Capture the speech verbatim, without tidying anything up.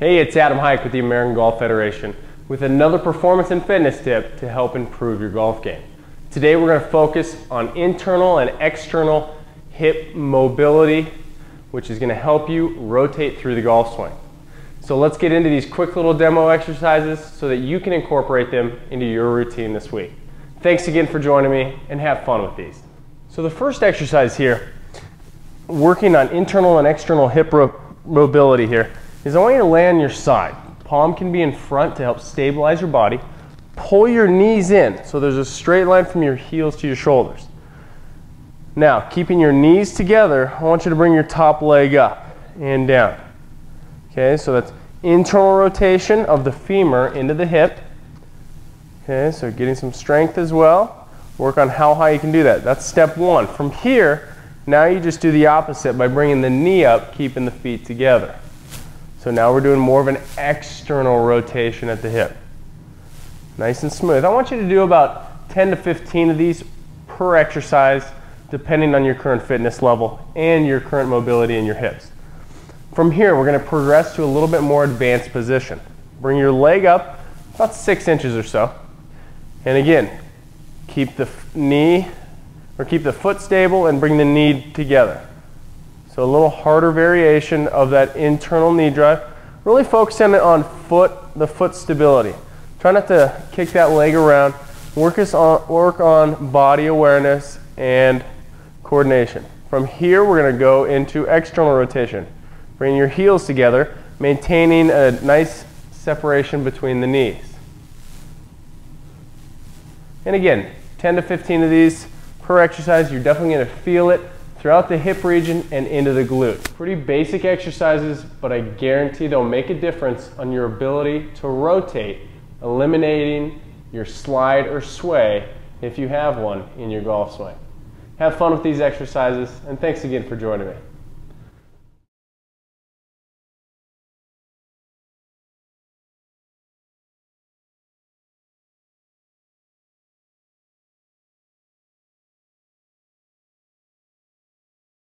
Hey, it's Adam Huycke with the American Golf Federation with another performance and fitness tip to help improve your golf game. Today we're going to focus on internal and external hip mobility, which is going to help you rotate through the golf swing. So let's get into these quick little demo exercises so that you can incorporate them into your routine this week. Thanks again for joining me, and have fun with these. So the first exercise here, working on internal and external hip mobility here, is I want you to lay on your side. Palm can be in front to help stabilize your body. Pull your knees in so there's a straight line from your heels to your shoulders. Now, keeping your knees together, I want you to bring your top leg up and down. Okay, so that's internal rotation of the femur into the hip. Okay, so getting some strength as well. Work on how high you can do that. That's step one. From here, now you just do the opposite by bringing the knee up, keeping the feet together. So now we're doing more of an external rotation at the hip. Nice and smooth. I want you to do about ten to fifteen of these per exercise, depending on your current fitness level and your current mobility in your hips. From here, we're going to progress to a little bit more advanced position. Bring your leg up about six inches or so. And again, keep the knee or keep the foot stable and bring the knee together. So a little harder variation of that internal knee drive. Really focusing on foot, the foot stability. Try not to kick that leg around. Work on, work on body awareness and coordination. From here, we're going to go into external rotation. Bring your heels together, maintaining a nice separation between the knees. And again, ten to fifteen of these per exercise. You're definitely going to feel it throughout the hip region and into the glute. Pretty basic exercises, but I guarantee they'll make a difference on your ability to rotate, eliminating your slide or sway if you have one in your golf swing. Have fun with these exercises, and thanks again for joining me.